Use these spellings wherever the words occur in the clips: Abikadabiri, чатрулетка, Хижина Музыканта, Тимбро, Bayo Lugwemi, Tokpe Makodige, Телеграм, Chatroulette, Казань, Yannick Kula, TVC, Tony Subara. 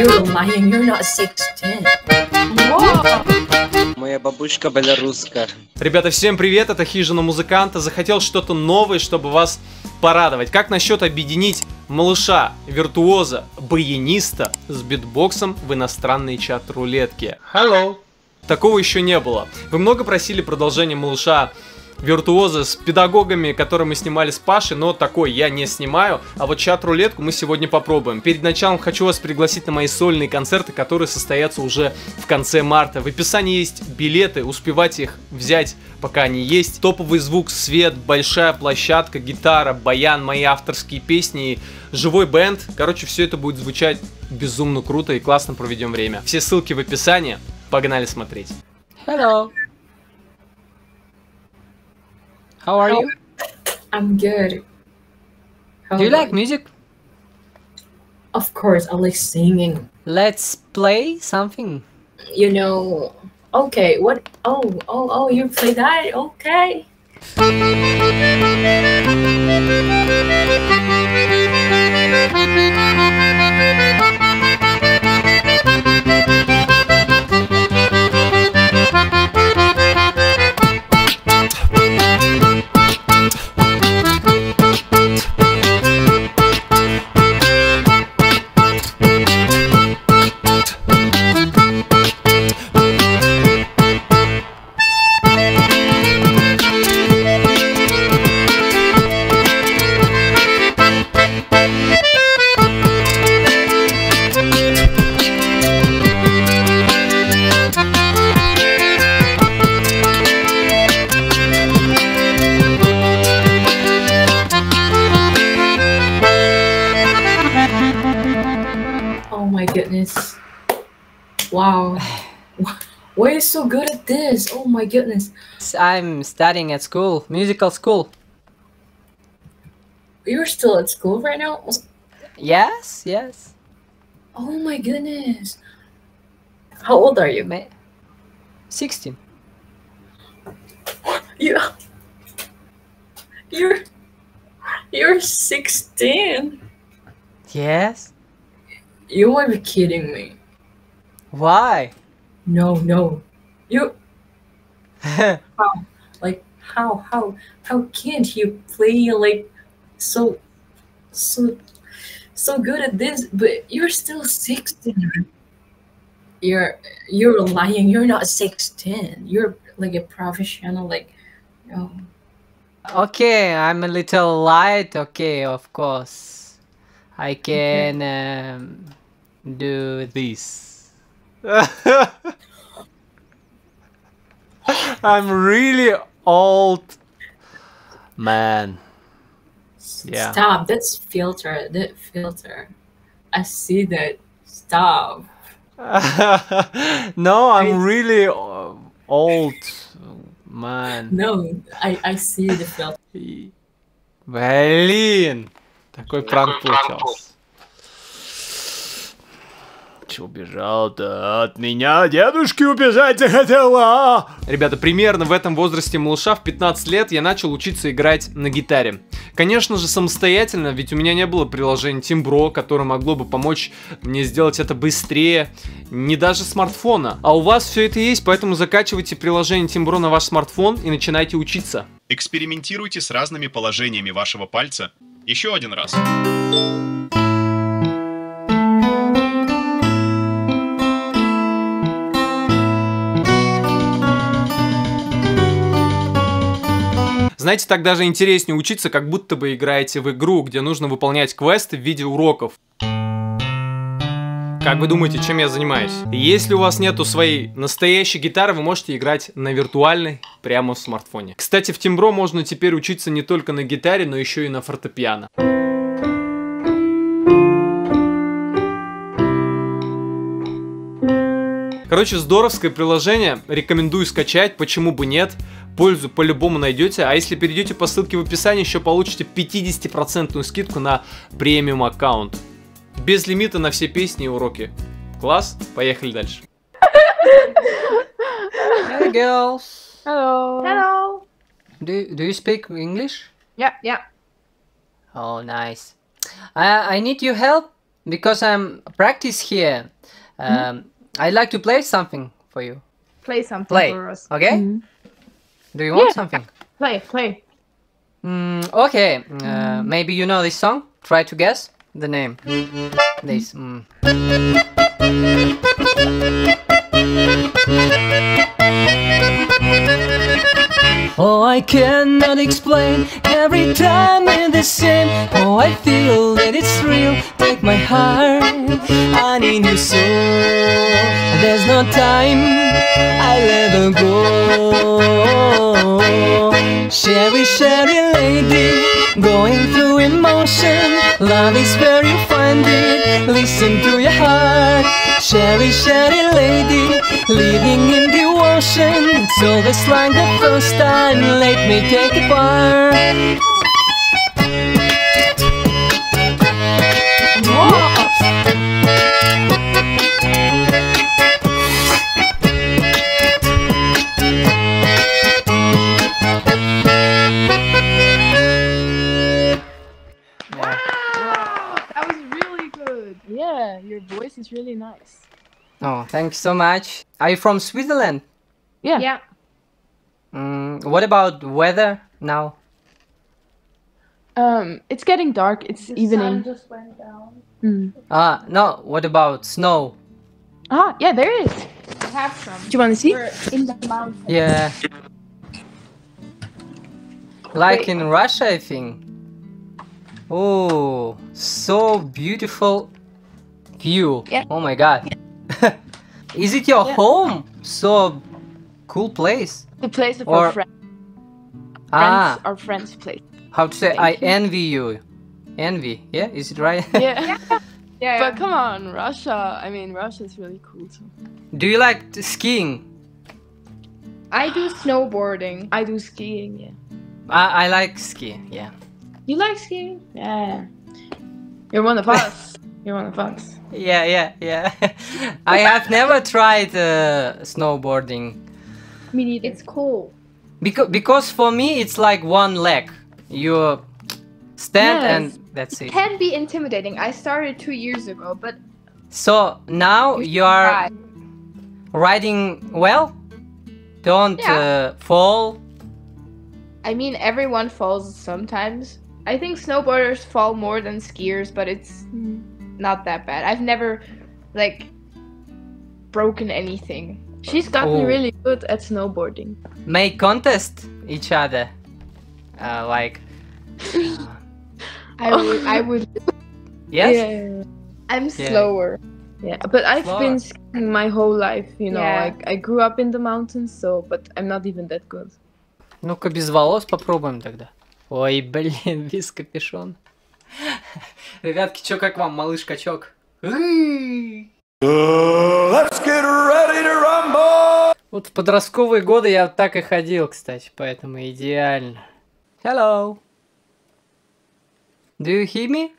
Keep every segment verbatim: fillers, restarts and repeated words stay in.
you, Maya, you're not six ten. Моя бабушка белоруска. Ребята, всем привет, это Хижина Музыканта. Захотел что-то новое, чтобы вас порадовать. Как насчет объединить малыша, виртуоза, баяниста с битбоксом в иностранной чат-рулетке? Hello. Такого еще не было. Вы много просили продолжение малыша виртуоза с педагогами, которые мы снимали с Пашей, но такой я не снимаю. А вот чат-рулетку мы сегодня попробуем. Перед началом хочу вас пригласить на мои сольные концерты, которые состоятся уже в конце марта. В описании есть билеты, успевайте их взять, пока они есть. Топовый звук, свет, большая площадка, гитара, баян, мои авторские песни, живой бенд. Короче, все это будет звучать безумно круто и классно проведем время. Все ссылки в описании. Погнали смотреть. Hello. How are you? I'm good. How Do you like music? Of course, I like singing. Let's play something. You know, okay, what? Oh, oh, oh, you play that? Okay. Goodness, wow, why are you so good at this? Oh my goodness, I'm studying at school, musical school. You're still at school right now? Yes, yes. Oh my goodness, how old are you? Sixteen. You, you're you're sixteen? Yes. You might be kidding me. Why? No, no. You. How? Like how? How? How can't you play like so, so, so good at this? But you're still sixteen. You're you're lying. You're not sixteen. You're like a professional. Like, oh. Okay, I'm a little light. Okay, of course. I can um, do this. I'm really old, man. Yeah. Stop. That's filter. That filter. I see that. Stop. No, I'm really old, man. No, I I see the filter. Berlin. Такой пранк получался. Че убежал-то? От меня дедушки убежать захотела! Ребята, примерно в этом возрасте малыша, в пятнадцать лет, я начал учиться играть на гитаре. Конечно же, самостоятельно, ведь у меня не было приложения Тимбро, которое могло бы помочь мне сделать это быстрее, не даже смартфона. А у вас все это есть, поэтому закачивайте приложение Тимбро на ваш смартфон и начинайте учиться. Экспериментируйте с разными положениями вашего пальца. Еще один раз. Знаете, так даже интереснее учиться, как будто бы играете в игру, где нужно выполнять квесты в виде уроков. Как вы думаете, чем я занимаюсь? Если у вас нету своей настоящей гитары, вы можете играть на виртуальной прямо в смартфоне. Кстати, в Тимбро можно теперь учиться не только на гитаре, но еще и на фортепиано. Короче, здоровское приложение, рекомендую скачать, почему бы нет, пользу по-любому найдете, а если перейдете по ссылке в описании, еще получите пятьдесят процентов скидку на премиум аккаунт. Без лимита на все песни и уроки. Класс, поехали дальше. Hey girls. Hello. Hello. Do, do you speak English? Yeah, yeah. Oh, nice. I, I need your help. because I'm practice here, um, mm-hmm. I'd like to play something for you. Play something play. for us. Okay? Mm-hmm. Do you want yeah. something? Play, play. Mm, okay, mm. Uh, maybe you know this song? Try to guess the name. This. Mm. Oh, I cannot explain, every time it's the same. Oh, I feel that it's real, take my heart, I need you so. There's no time, I'll ever go. Sherry, Sherry lady, going through emotion. Love is where you find it, listen to your heart. Sherry, Sherry lady, living in the ocean. It's always like the first time, let me take it apart. Your voice is really nice. Oh, thanks so much. Are you from Switzerland? Yeah. Yeah. Mm, what about weather now? Um, it's getting dark. It's the evening. The sun just went down. Mm. Ah, no. What about snow? Ah, yeah, there is. I have some. Do you want to see? We're in the mountains. Yeah. Like Wait. in Russia, I think. Oh, so beautiful. You. Yeah. Oh my god. Yeah. Is it your yeah. home? So cool place. The place of or... our friends. Ah. Our friends' place. How to say Thank I you. envy you. Envy. Yeah, is it right? Yeah. yeah. yeah. But come on, Russia. I mean, Russia is really cool too. Do you like skiing? I do snowboarding. I do skiing, yeah. I, I like skiing, yeah. You like skiing? Yeah. You're one of us. You're one of us. Yeah, yeah, yeah. I have never tried uh, snowboarding. Me neither. It's cool. Because because for me it's like one leg. You stand yes. and that's it. It can be intimidating. I started two years ago, but so now you are ride. riding well. Don't yeah. uh, fall. I mean, everyone falls sometimes. I think snowboarders fall more than skiers, but it's. Mm. Not that bad. I've never, like, broken anything. She's gotten oh. really good at snowboarding. May contest each other, uh, like. Uh... I would. I would. Yes. Yeah. I'm yeah. slower. Yeah, but I've slower. been skiing my whole life. You know, yeah. like I grew up in the mountains, so but I'm not even that good. Ну-ка без волос попробуем тогда. Ой, блин, без капюшона. Ребятки, чё, как вам, малыш-качок? Вот в подростковые годы я так и ходил, кстати, поэтому идеально. Hello. Do you hear me?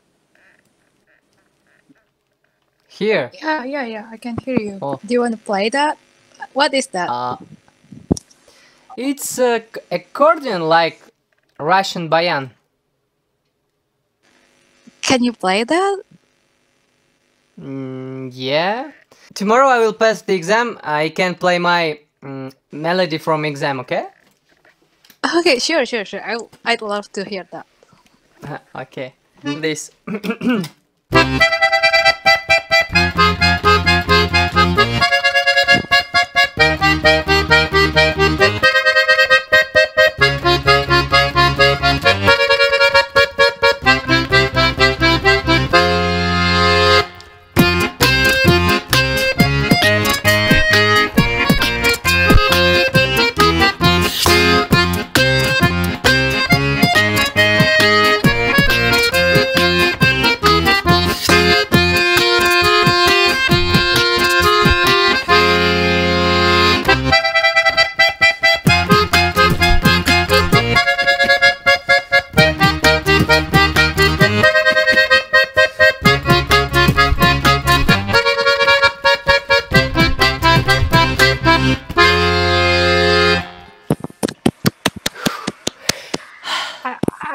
Here. Yeah, yeah, yeah, I can hear you. Oh. Do you want to play that? What is that? Uh, it's a accordion like Russian bayan. Can you play that? Mm, yeah. Tomorrow I will pass the exam. I can play my um, melody from exam, okay? Okay, sure, sure, sure. I, I'd love to hear that. Uh, okay. This.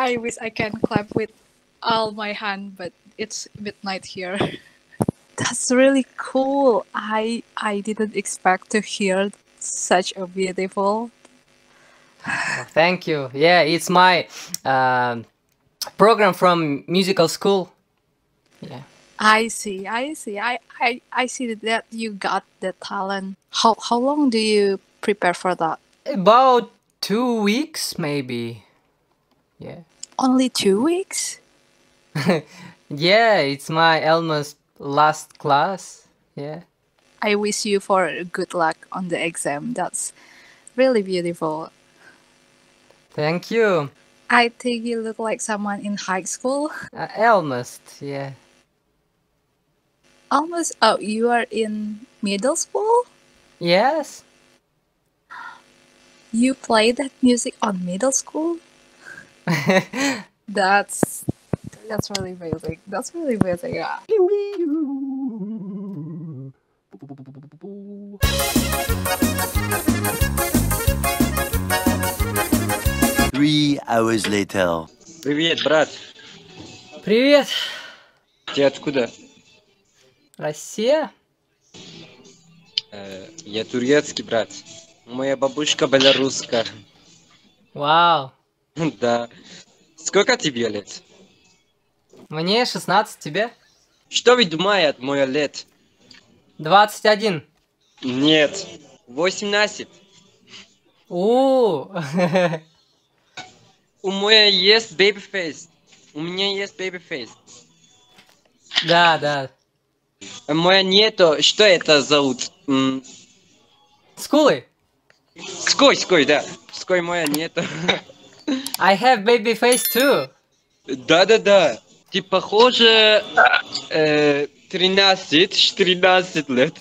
I wish I can clap with all my hand, but it's midnight here. That's really cool. I I didn't expect to hear such a beautiful. Thank you. Yeah, it's my uh, program from musical school. Yeah. I see. I see. I I I see that you got the talent. How how long do you prepare for that? About two weeks, maybe. Yeah. Only two weeks? Yeah, it's my almost last class. Yeah. I wish you for good luck on the exam. That's really beautiful. Thank you. I think you look like someone in high school. Uh, almost, yeah. Almost? Oh, you are in middle school? Yes. You play that music on middle school? That's that's really amazing. That's really amazing. Yeah. Three hours later. Привет, брат. Привет. Ты откуда? Россия? Э, я турецкий, брат. Моя бабушка белоруска. Вау. Да. Сколько тебе лет? Мне шестнадцать, тебе? Что вы думаете, моя лет? двадцать один. Нет, восемнадцать. О. У меня есть бэйби-фейс. У меня есть бэйби-фейс. Да, да. У меня нету. Что это зовут? Скулы? Ской, ской, да. Ской моя нету. I have baby face too. Да-да-да. Ты похоже э, тринадцать, четырнадцать лет.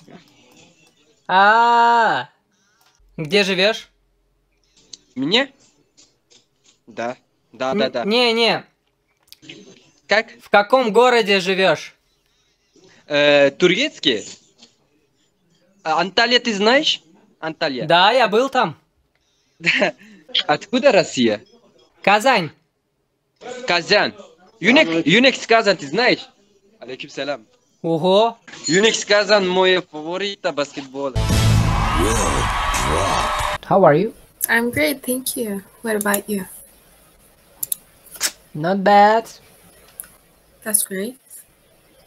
А, -а, а. Где живешь? Мне? Да. Да-да-да. Не-не. Как? В каком городе живешь? Э, турецкий? Анталия, ты знаешь? Анталия. Да, я был там. Откуда Россия? Казань. Казань. юникс Kazan, ты знаешь? Алейкум салям. Ого. юникс Kazan, мой фаворит баскетбола. How are you? I'm great, thank you. What about you? Not bad. That's great.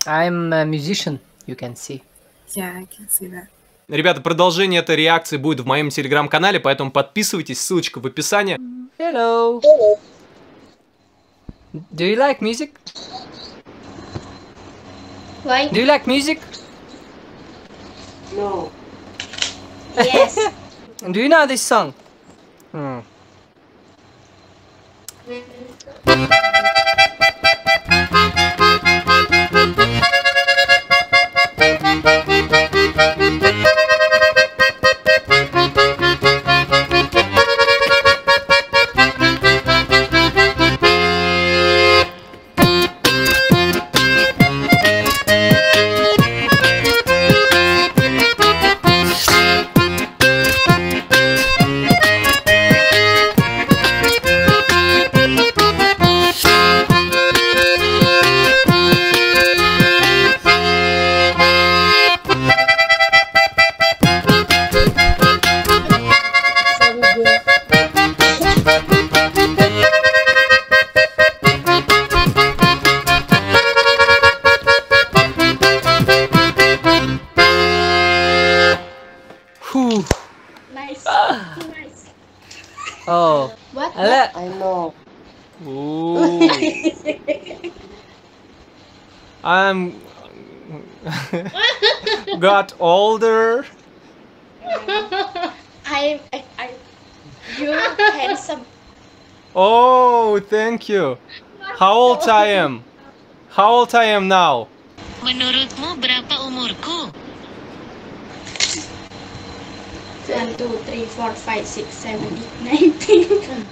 I'm a musician, you can see. Yeah, I can see that. Ребята, продолжение этой реакции будет в моем телеграм-канале, поэтому подписывайтесь, ссылочка в описании. Hello. Hello. Do you like music? Why? Do you like music? No. Yes. Do you know this song? Hmm. Oh, what? I know. I'm got older. I, I, I, you're handsome. Oh, thank you. How old I am? How old I am now? Menurutmu berapa umurku? one, two, three, four, five, six, seven, eight, nine, ten.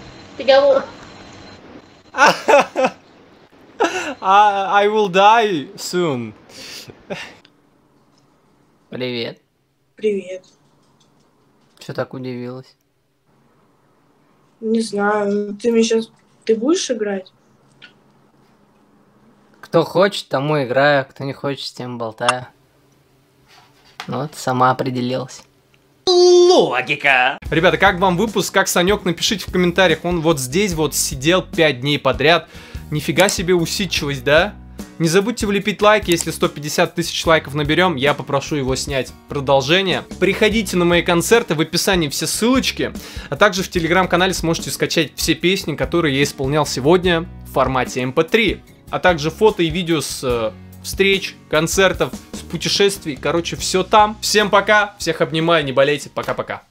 I, I will die soon. Привет. Привет. Что так удивилась? Не знаю. Ты мне сейчас... Ты будешь играть? Кто хочет, тому играю, кто не хочет, с тем болтаю. Вот, сама определилась. Логика. Ребята, как вам выпуск, как Санек, напишите в комментариях. Он вот здесь вот сидел пять дней подряд. Нифига себе усидчивость, да? Не забудьте влепить лайк, если сто пятьдесят тысяч лайков наберем, я попрошу его снять продолжение. Приходите на мои концерты, в описании все ссылочки, а также в телеграм-канале сможете скачать все песни, которые я исполнял сегодня в формате эм пэ три, а также фото и видео с э, встреч, концертов, с путешествий, короче, все там. Всем пока, всех обнимаю, не болейте, пока-пока.